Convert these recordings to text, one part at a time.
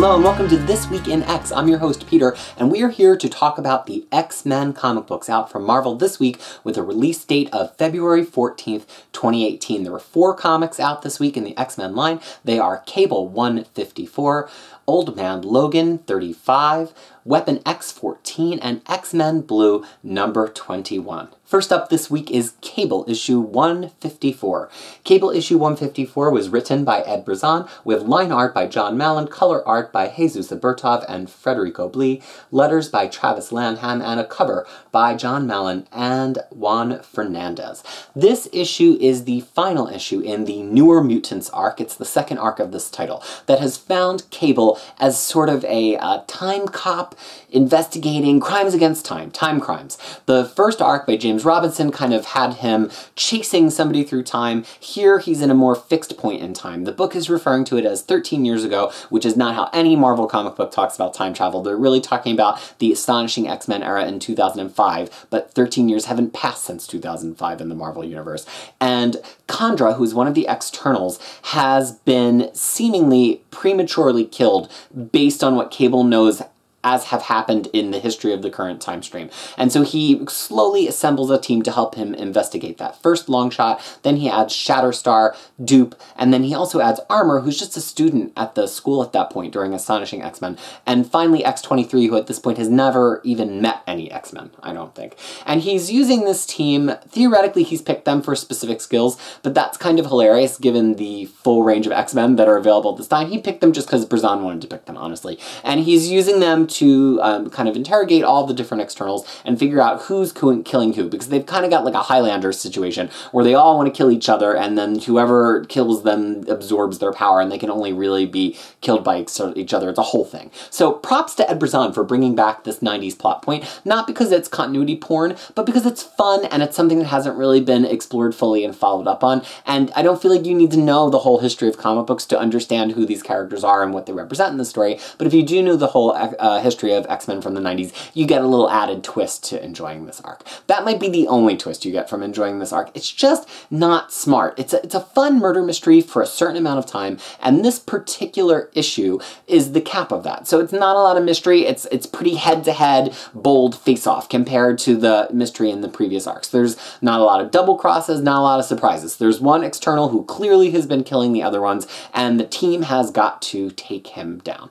Hello and welcome to This Week in X. I'm your host Peter, and we are here to talk about the X-Men comic books out from Marvel this week with a release date of February 14th, 2018. There were four comics out this week in the X-Men line. They are Cable 154, Old Man Logan 35, Weapon X 14, and X-Men Blue number 21. First up this week is Cable issue 154. Cable issue 154 was written by Ed Brisson, with line art by Jon Malin, color art by Jesus Abertov and Frederico Blee, letters by Travis Lanham, and a cover by Jon Malin and Juan Fernandez. This issue is the final issue in the Newer Mutants arc. It's the second arc of this title that has found Cable as sort of a time cop investigating crimes against time, time crimes. The first arc by James Robinson kind of had him chasing somebody through time. Here he's in a more fixed point in time. The book is referring to it as 13 years ago, which is not how any Marvel comic book talks about time travel. They're really talking about the astonishing X-Men era in 2005, but 13 years haven't passed since 2005 in the Marvel universe. And Kondra, who's one of the externals, has been seemingly prematurely killed based on what Cable knows as have happened in the history of the current time stream. And so he slowly assembles a team to help him investigate that. First Longshot, then he adds Shatterstar, Dupe, and then he also adds Armor, who's just a student at the school at that point during Astonishing X-Men, and finally X-23, who at this point has never even met any X-Men, I don't think. And he's using this team, theoretically he's picked them for specific skills, but that's kind of hilarious given the full range of X-Men that are available at this time. He picked them just because Brisson wanted to pick them, honestly. And he's using them to kind of interrogate all the different externals and figure out who's killing who, because they've kind of got like a Highlander situation where they all want to kill each other, and then whoever kills them absorbs their power and they can only really be killed by each other. It's a whole thing. So props to Ed Brisson for bringing back this 90s plot point, not because it's continuity porn, but because it's fun and it's something that hasn't really been explored fully and followed up on. And I don't feel like you need to know the whole history of comic books to understand who these characters are and what they represent in the story, but if you do know the whole history of X-Men from the 90s, you get a little added twist to enjoying this arc. That might be the only twist you get from enjoying this arc. It's just not smart. It's a fun murder mystery for a certain amount of time, and this particular issue is the cap of that. So it's not a lot of mystery. It's pretty head-to-head, bold face-off compared to the mystery in the previous arcs. There's not a lot of double crosses, not a lot of surprises. There's one external who clearly has been killing the other ones, and the team has got to take him down.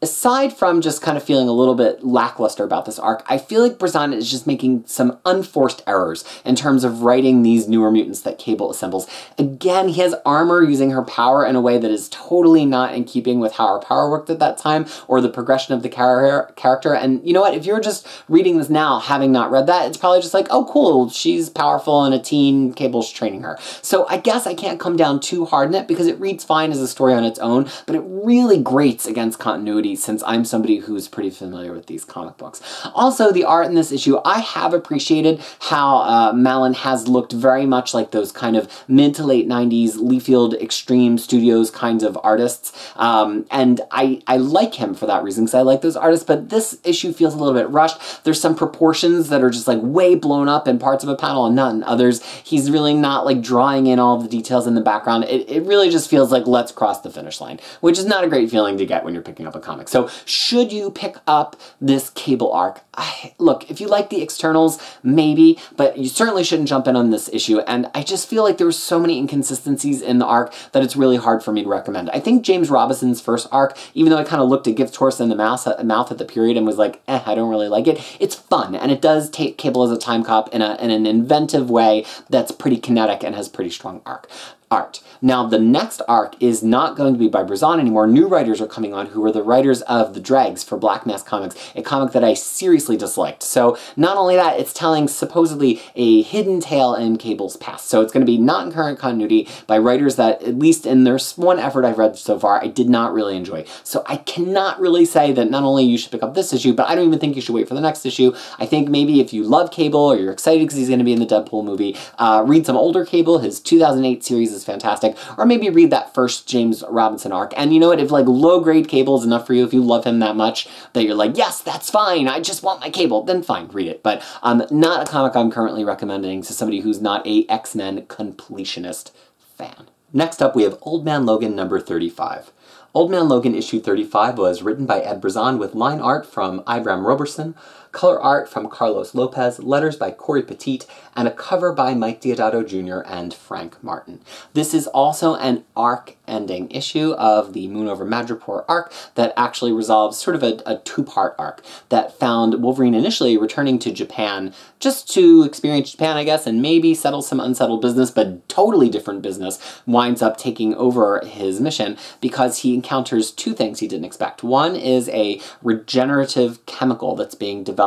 Aside from just kind of feeling a little bit lackluster about this arc, I feel like Brisson is just making some unforced errors in terms of writing these Newer Mutants that Cable assembles. Again, he has Armor using her power in a way that is totally not in keeping with how her power worked at that time or the progression of the character. And you know what, if you're just reading this now, having not read that, it's probably just like, oh cool, she's powerful and a teen, Cable's training her. So I guess I can't come down too hard on it because it reads fine as a story on its own, but it really grates against continuity since I'm somebody who's pretty familiar with these comic books. Also, the art in this issue, I have appreciated how Malin has looked very much like those kind of mid to late 90s Leafield Extreme Studios kinds of artists, and I like him for that reason because I like those artists, but this issue feels a little bit rushed. There's some proportions that are just like way blown up in parts of a panel and not in others. He's really not like drawing in all the details in the background. It really just feels like let's cross the finish line, which is not a great feeling to get when you're picking up a comic. So should you pick up this Cable arc? Look, if you like the externals, maybe, but you certainly shouldn't jump in on this issue, and I just feel like there were so many inconsistencies in the arc that it's really hard for me to recommend. I think James Robinson's first arc, even though I kind of looked at Gift's Horse in the mouth at the period and was like, eh, I don't really like it, it's fun, and it does take Cable as a time cop in an inventive way that's pretty kinetic and has pretty strong art. Now, the next arc is not going to be by Brisson anymore. New writers are coming on who are the writers of the Dregs for Black Mask Comics, a comic that I seriously disliked. So not only that, it's telling supposedly a hidden tale in Cable's past. So it's going to be not in current continuity by writers that, at least in their one effort I've read so far, I did not really enjoy. So I cannot really say that not only you should pick up this issue, but I don't even think you should wait for the next issue. I think maybe if you love Cable or you're excited because he's going to be in the Deadpool movie, read some older Cable. His 2008 series is fantastic, or maybe read that first James Robinson arc. And you know what, if like low-grade Cable is enough for you, if you love him that much that you're like, yes, that's fine, I just want my Cable, then fine, read it. But not a comic I'm currently recommending to somebody who's not a X-Men completionist fan. Next up, we have Old Man Logan number 35. Old Man Logan issue 35 was written by Ed Brisson with line art from Ibraim Roberson, color art from Carlos Lopez, letters by Corey Petit, and a cover by Mike Diodato Jr. and Frank Martin. This is also an arc-ending issue of the Moon over Madripoor arc that actually resolves sort of a two-part arc that found Wolverine initially returning to Japan just to experience Japan, I guess, and maybe settle some unsettled business, but totally different business winds up taking over his mission because he encounters two things he didn't expect. One is a regenerative chemical that's being developed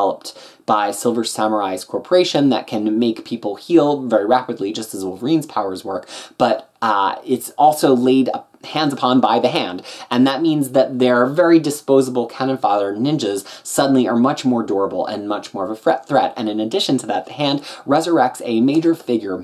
by Silver Samurai's corporation that can make people heal very rapidly, just as Wolverine's powers work, but it's also laid up hands upon by the Hand, and that means that their very disposable cannon fodder ninjas suddenly are much more durable and much more of a threat. And in addition to that, the Hand resurrects a major figure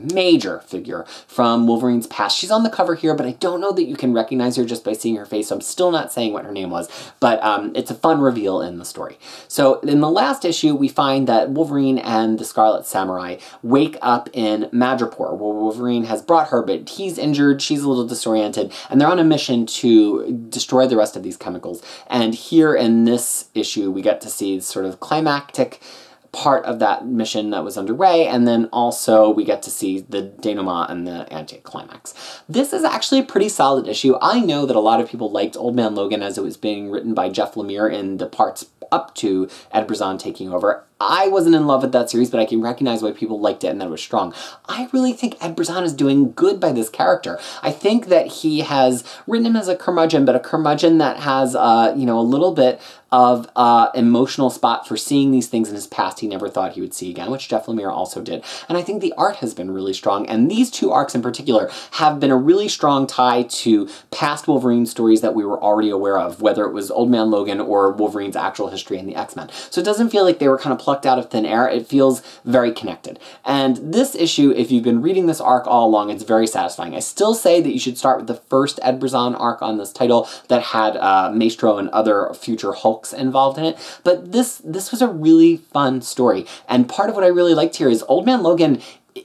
from Wolverine's past. She's on the cover here, but I don't know that you can recognize her just by seeing her face, so I'm still not saying what her name was, but it's a fun reveal in the story. So in the last issue, we find that Wolverine and the Scarlet Samurai wake up in Madripoor, where Wolverine has brought her, but he's injured, she's a little disoriented, and they're on a mission to destroy the rest of these chemicals. And here in this issue, we get to see sort of climactic part of that mission that was underway, and then also we get to see the denouement and the anti-climax. This is actually a pretty solid issue. I know that a lot of people liked Old Man Logan as it was being written by Jeff Lemire in the parts up to Ed Brisson taking over. I wasn't in love with that series, but I can recognize why people liked it and that it was strong. I really think Ed Brisson is doing good by this character. I think that he has written him as a curmudgeon, but a curmudgeon that has, you know, a little bit of emotional spot for seeing these things in his past he never thought he would see again, which Jeff Lemire also did. And I think the art has been really strong, and these two arcs in particular have been a really strong tie to past Wolverine stories that we were already aware of, whether it was Old Man Logan or Wolverine's actual history in the X-Men. So it doesn't feel like they were kind of plucked out of thin air. It feels very connected. And this issue, if you've been reading this arc all along, it's very satisfying. I still say that you should start with the first Ed Brisson arc on this title that had Maestro and other future Hulks involved in it, but this was a really fun story. And part of what I really liked here is Old Man Logan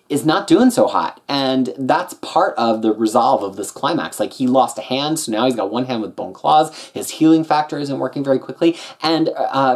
is not doing so hot, and that's part of the resolve of this climax. Like, he lost a hand, so now he's got one hand with bone claws, his healing factor isn't working very quickly, and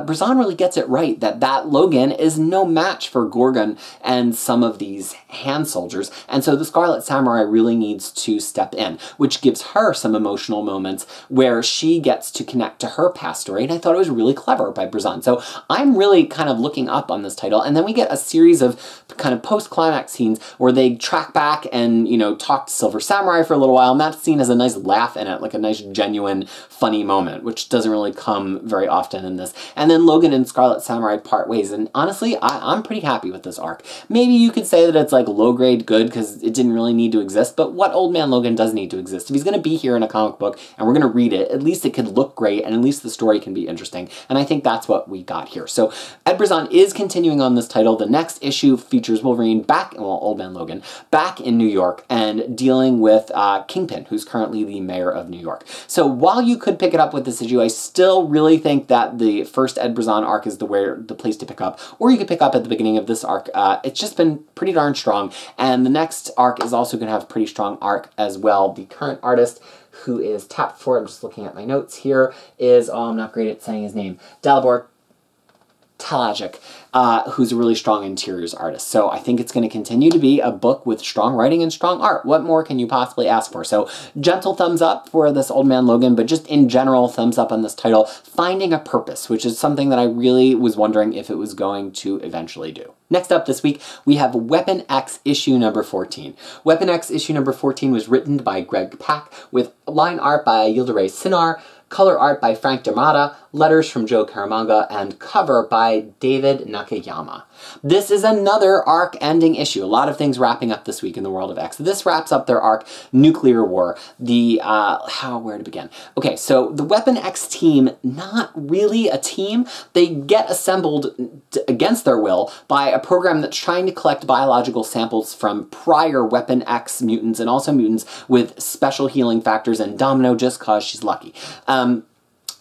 Brisson really gets it right that Logan is no match for Gorgon and some of these hand soldiers, and so the Scarlet Samurai really needs to step in, which gives her some emotional moments where she gets to connect to her past story, and I thought it was really clever by Brisson. So I'm really kind of looking up on this title, and then we get a series of kind of post-climax scenes where they track back and, you know, talk to Silver Samurai for a little while, and that scene has a nice laugh in it, like a nice, genuine, funny moment, which doesn't really come very often in this. And then Logan and Scarlet Samurai part ways, and honestly, I'm pretty happy with this arc. Maybe you could say that it's like low-grade good because it didn't really need to exist, but what Old Man Logan does need to exist? If he's going to be here in a comic book and we're going to read it, at least it could look great, and at least the story can be interesting, and I think that's what we got here. So Ed Brisson is continuing on this title. The next issue features Wolverine back, well, Old Man Logan, back in New York and dealing with Kingpin, who's currently the mayor of New York. So while you could pick it up with this issue, I still really think that the first Ed Brisson arc is the place to pick up, or you could pick up at the beginning of this arc. It's just been pretty darn strong, and the next arc is also going to have a pretty strong arc as well. The current artist who is tapped for, I'm just looking at my notes here, is, oh, I'm not great at saying his name, Dalibor Talajic, who's a really strong interiors artist. So I think it's going to continue to be a book with strong writing and strong art. What more can you possibly ask for? So gentle thumbs up for this Old Man Logan, but just in general, thumbs up on this title, finding a purpose, which is something that I really was wondering if it was going to eventually do. Next up this week, we have Weapon X issue number 14. Weapon X issue number 14 was written by Greg Pak with line art by Yildiray Sinar, color art by Frank D'Armada, letters from Joe Caramanga, and cover by David Nakayama. This is another arc-ending issue. A lot of things wrapping up this week in the world of X. This wraps up their arc, Nuclear War. Where to begin? Okay, so the Weapon X team, not really a team. They get assembled against their will by a program that's trying to collect biological samples from prior Weapon X mutants and also mutants with special healing factors, and Domino just cause she's lucky.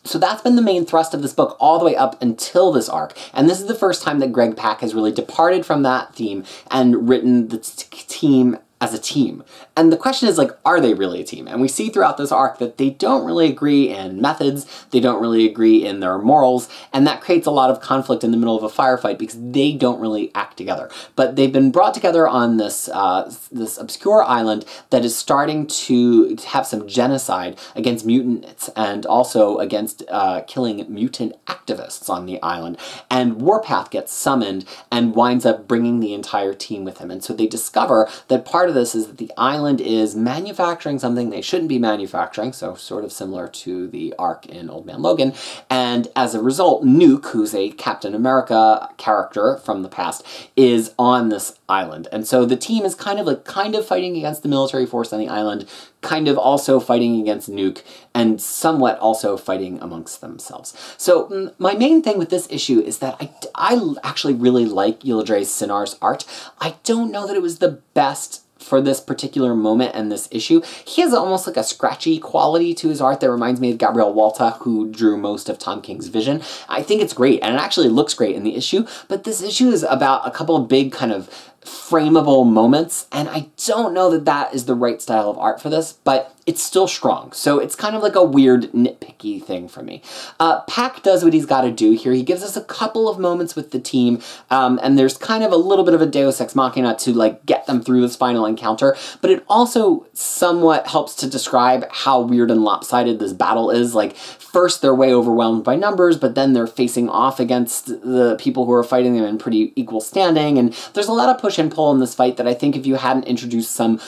So that's been the main thrust of this book all the way up until this arc, and this is the first time that Greg Pak has really departed from that theme and written the team as a team. And the question is, like, are they really a team? And we see throughout this arc that they don't really agree in methods, they don't really agree in their morals, and that creates a lot of conflict in the middle of a firefight because they don't really act together. But they've been brought together on this, this obscure island that is starting to have some genocide against mutants and also against killing mutant activists on the island. And Warpath gets summoned and winds up bringing the entire team with him. And so they discover that part of this is that the island is manufacturing something they shouldn't be manufacturing, so sort of similar to the arc in Old Man Logan, and as a result, Nuke, who's a Captain America character from the past, is on this island. And so the team is kind of fighting against the military force on the island, kind of also fighting against Nuke, and somewhat also fighting amongst themselves. So my main thing with this issue is that I actually really like Yildre Sinar's art. I don't know that it was the best for this particular moment and this issue. He has almost like a scratchy quality to his art that reminds me of Gabriel Walta, who drew most of Tom King's Vision. I think it's great, and it actually looks great in the issue, but this issue is about a couple of big kind of frameable moments, and I don't know that that is the right style of art for this, but it's still strong. So it's kind of like a weird nitpicky thing for me. Pak does what he's got to do here. He gives us a couple of moments with the team, and there's kind of a little bit of a Deus Ex Machina to like get them through this final encounter, but it also somewhat helps to describe how weird and lopsided this battle is. Like, first they're way overwhelmed by numbers, but then they're facing off against the people who are fighting them in pretty equal standing, and there's a lot of push and pull in this fight that I think if you hadn't introduced some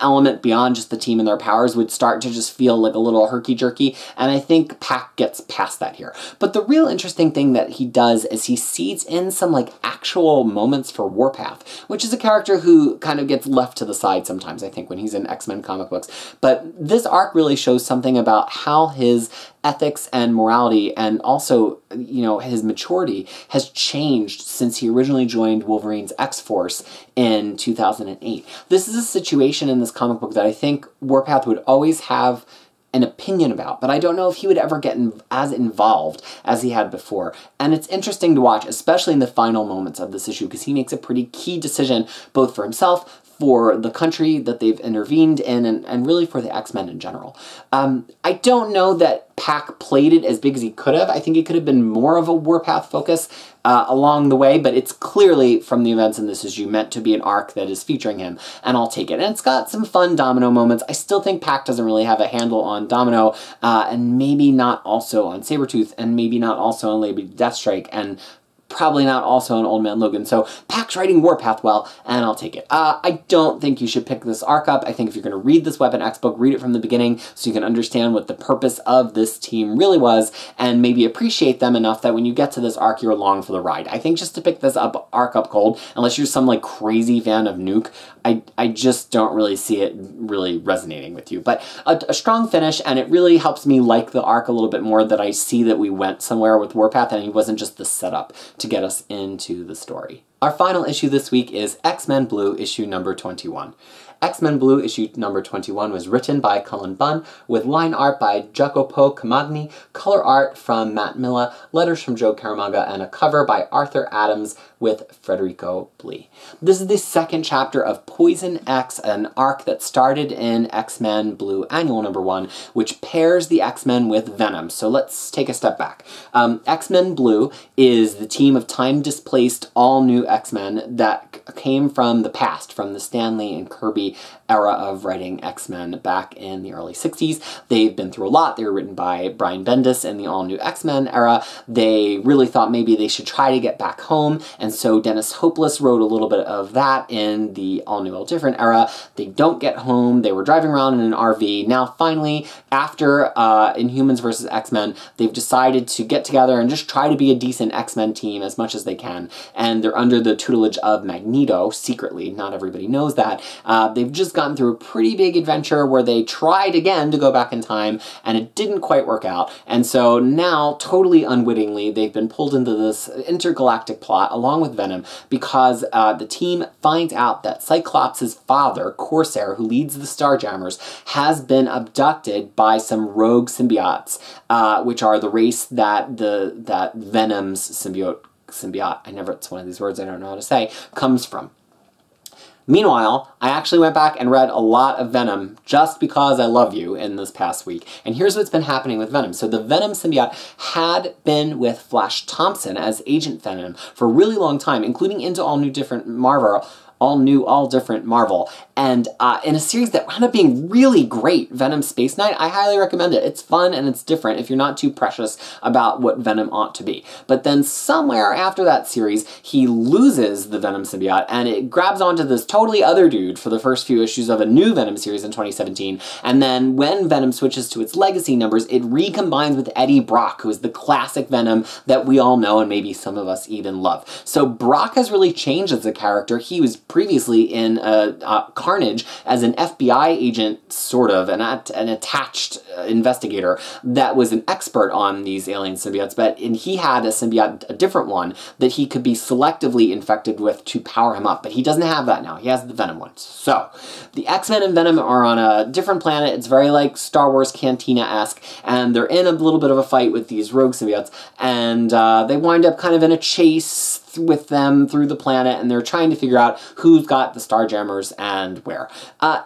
element beyond just the team and their powers would start to just feel like a little herky-jerky, and I think Pak gets past that here. But the real interesting thing that he does is he seeds in some like actual moments for Warpath, which is a character who kind of gets left to the side sometimes, I think, when he's in X-Men comic books. But this arc really shows something about how his ethics and morality and also, you know, his maturity has changed since he originally joined Wolverine's X-Force in 2008. This is a situation in this comic book that I think Warpath would always have an opinion about, but I don't know if he would ever get as involved as he had before. And it's interesting to watch, especially in the final moments of this issue, because he makes a pretty key decision both for himself, for the country that they've intervened in, and really for the X-Men in general. I don't know that Pak played it as big as he could have. I think it could have been more of a Warpath focus along the way, but it's clearly, from the events in this issue, meant to be an arc that is featuring him, and I'll take it. And it's got some fun Domino moments. I still think Pak doesn't really have a handle on Domino, and maybe not also on Sabretooth, and maybe not also on Lady Deathstrike, and probably not also an Old Man Logan. So Pak's writing Warpath well, and I'll take it. I don't think you should pick this arc up. I think if you're going to read this Weapon X book, read it from the beginning so you can understand what the purpose of this team really was, and maybe appreciate them enough that when you get to this arc, you're along for the ride. I think just to pick this arc up cold, unless you're some like crazy fan of Nuke, I just don't really see it really resonating with you. But a strong finish, and it really helps me like the arc a little bit more that I see that we went somewhere with Warpath, and it wasn't just the setup to get us into the story. Our final issue this week is X-Men Blue issue number 21. X-Men Blue issue number 21 was written by Cullen Bunn, with line art by Jacopo Camagni, color art from Matt Milla, letters from Joe Caramanga, and a cover by Arthur Adams with Frederico Blee. This is the second chapter of Poison X, an arc that started in X-Men Blue Annual number 1, which pairs the X-Men with Venom. So let's take a step back. X-Men Blue is the team of time-displaced, all-new X-Men that came from the past, from the Stan Lee and Kirby era of writing X-Men back in the early 60s. They've been through a lot. They were written by Brian Bendis in the all-new X-Men era. They really thought maybe they should try to get back home, and so Dennis Hopeless wrote a little bit of that in the all-new, all-different era. They don't get home. They were driving around in an RV. Now, finally, after Inhumans versus X-Men, they've decided to get together and just try to be a decent X-Men team as much as they can, and they're under the tutelage of Magneto, secretly. Not everybody knows that. They've just gotten through a pretty big adventure where they tried again to go back in time, and it didn't quite work out, and so now, totally unwittingly, they've been pulled into this intergalactic plot along with Venom because the team finds out that Cyclops' father, Corsair, who leads the Starjammers, has been abducted by some rogue symbiotes, which are the race that that Venom's symbiote, I never, it's one of these words I don't know how to say, comes from. Meanwhile, I actually went back and read a lot of Venom just because I love you in this past week. And here's what's been happening with Venom. So the Venom symbiote had been with Flash Thompson as Agent Venom for a really long time, including into all different Marvel. And in a series that wound up being really great, Venom Space Knight, I highly recommend it. It's fun and it's different if you're not too precious about what Venom ought to be. But then somewhere after that series, he loses the Venom symbiote and it grabs onto this totally other dude for the first few issues of a new Venom series in 2017. And then when Venom switches to its legacy numbers, it recombines with Eddie Brock, who is the classic Venom that we all know and maybe some of us even love. So Brock has really changed as a character. He was previously in Carnage as an FBI agent, sort of, an attached investigator that was an expert on these alien symbiotes, and he had a symbiote, a different one, that he could be selectively infected with to power him up, but he doesn't have that now. He has the Venom one. So, the X-Men and Venom are on a different planet. It's very like Star Wars Cantina-esque, and they're in a little bit of a fight with these rogue symbiotes, and they wind up kind of in a chase with them through the planet, and they're trying to figure out who's got the Starjammers and where.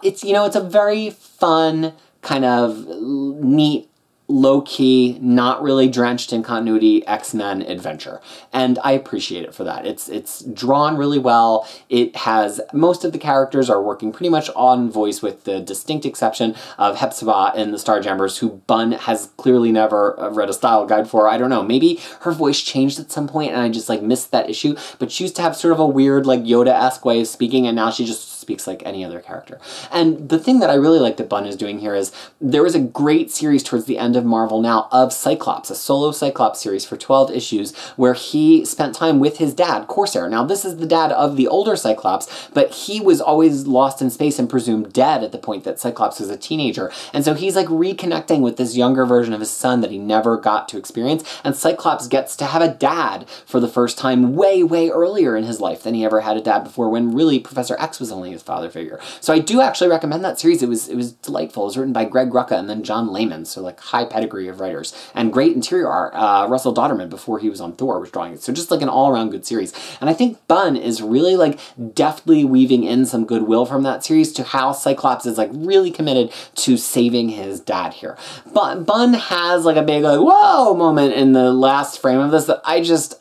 It's, you know, it's a very fun, kind of neat, low-key, not really drenched in continuity X-Men adventure. And I appreciate it for that. It's drawn really well. It has, most of the characters are working pretty much on voice with the distinct exception of Hepzibah in the Starjammers, who Bunn has clearly never read a style guide for. I don't know, maybe her voice changed at some point and I just like missed that issue, but she used to have sort of a weird like Yoda-esque way of speaking, and now she just speaks like any other character. And the thing that I really like that Bunn is doing here is there was a great series towards the end of Marvel Now of Cyclops, a solo Cyclops series for 12 issues where he spent time with his dad, Corsair. Now this is the dad of the older Cyclops, but he was always lost in space and presumed dead at the point that Cyclops was a teenager. And so he's like reconnecting with this younger version of his son that he never got to experience. And Cyclops gets to have a dad for the first time way, way earlier in his life than he ever had a dad before, when really Professor X was only his father figure. So I do actually recommend that series. It was delightful. It was written by Greg Rucka and then Jon Malin, so like high pedigree of writers, and great interior art. Russell Dodderman, before he was on Thor, was drawing it. So just like an all-around good series. And I think Bunn is really like deftly weaving in some goodwill from that series to how Cyclops is like really committed to saving his dad here. But Bunn has like a big like whoa moment in the last frame of this that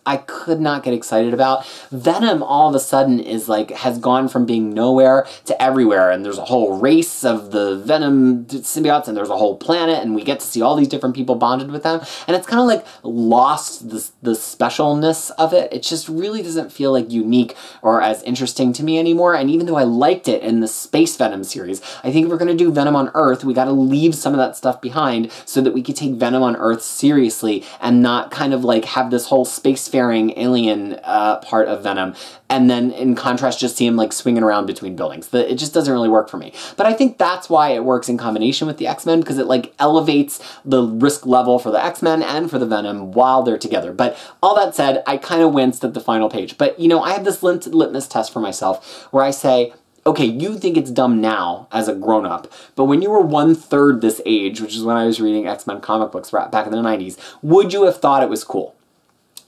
I could not get excited about. Venom all of a sudden is like, has gone from being nowhere to everywhere, and there's a whole race of the Venom symbiotes, and there's a whole planet, and we get to see all these different people bonded with them, and it's kind of like lost the specialness of it. It just really doesn't feel like unique or as interesting to me anymore, and even though I liked it in the Space Venom series, I think if we're going to do Venom on Earth, we got to leave some of that stuff behind so that we could take Venom on Earth seriously and not kind of like have this whole spacefaring alien part of Venom, and then in contrast just see him like swinging around between buildings. It just doesn't really work for me. But I think that's why it works in combination with the X-Men, because it like elevates the risk level for the X-Men and for the Venom while they're together. But all that said, I kind of winced at the final page. But you know, I have this litmus test for myself where I say, okay, you think it's dumb now as a grown-up, but when you were one-third this age, which is when I was reading X-Men comic books back in the 90s, would you have thought it was cool?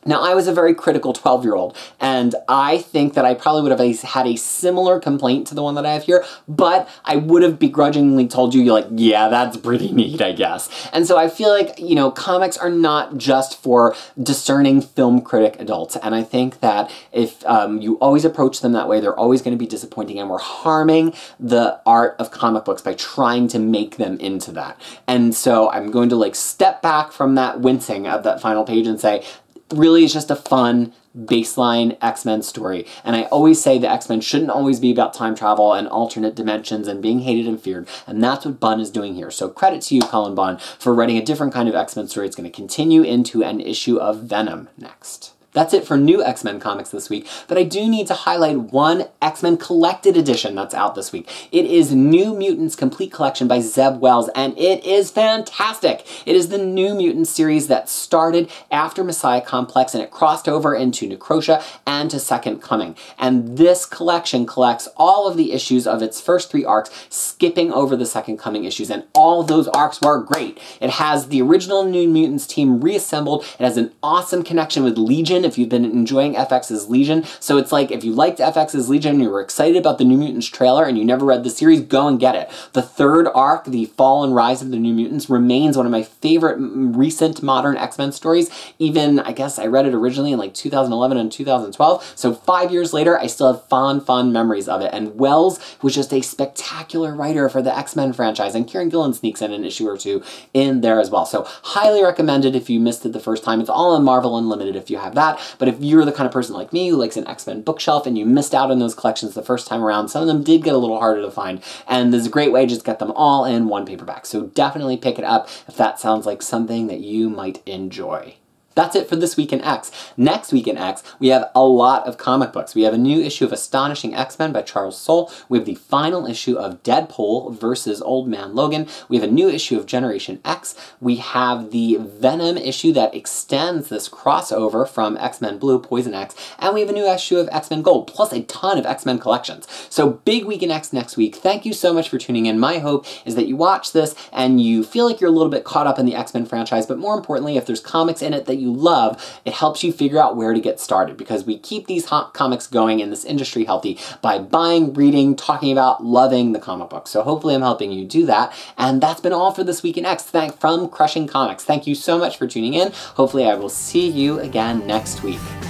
Now, I was a very critical 12-year-old, and I think that I probably would have had a similar complaint to the one that I have here, but I would have begrudgingly told you, like, yeah, that's pretty neat, I guess. And so I feel like, you know, comics are not just for discerning film critic adults, and I think that if you always approach them that way, they're always going to be disappointing, and we're harming the art of comic books by trying to make them into that. And so I'm going to, like, step back from that wincing of that final page and say, really, it's just a fun baseline X-Men story. And I always say the X-Men shouldn't always be about time travel and alternate dimensions and being hated and feared, and that's what Bunn is doing here. So credit to you, Cullen Bunn, for writing a different kind of X-Men story. It's going to continue into an issue of Venom next. That's it for new X-Men comics this week, but I do need to highlight one X-Men collected edition that's out this week. It is New Mutants Complete Collection by Zeb Wells, and it is fantastic! It is the New Mutants series that started after Messiah Complex, and it crossed over into Necrotia and to Second Coming. And this collection collects all of the issues of its first three arcs, skipping over the Second Coming issues, and all those arcs were great. It has the original New Mutants team reassembled, it has an awesome connection with Legion, Legion, if you've been enjoying FX's Legion. So it's like, if you liked FX's Legion and you were excited about the New Mutants trailer and you never read the series, go and get it. The third arc, The Fall and Rise of the New Mutants, remains one of my favorite recent modern X-Men stories. Even, I guess I read it originally in like 2011 and 2012, so 5 years later I still have fond memories of it. And Wells was just a spectacular writer for the X-Men franchise, and Kieran Gillen sneaks in an issue or two in there as well. So highly recommended if you missed it the first time. It's all in Marvel Unlimited if you have that, but if you're the kind of person like me who likes an X-Men bookshelf and you missed out on those collections the first time around, some of them did get a little harder to find, and there's a great way to just get them all in one paperback. So definitely pick it up if that sounds like something that you might enjoy. That's it for this week in X. Next week in X, we have a lot of comic books. We have a new issue of Astonishing X-Men by Charles Soule. We have the final issue of Deadpool versus Old Man Logan. We have a new issue of Generation X. We have the Venom issue that extends this crossover from X-Men Blue, Poison X. And we have a new issue of X-Men Gold, plus a ton of X-Men collections. So big week in X next week. Thank you so much for tuning in. My hope is that you watch this and you feel like you're a little bit caught up in the X-Men franchise, but more importantly, if there's comics in it that you love, it helps you figure out where to get started, because we keep these hot comics going in this industry healthy by buying, reading, talking about, loving the comic book. So hopefully I'm helping you do that. And that's been all for this week in X from Crushing Comics. Thank you so much for tuning in. Hopefully I will see you again next week.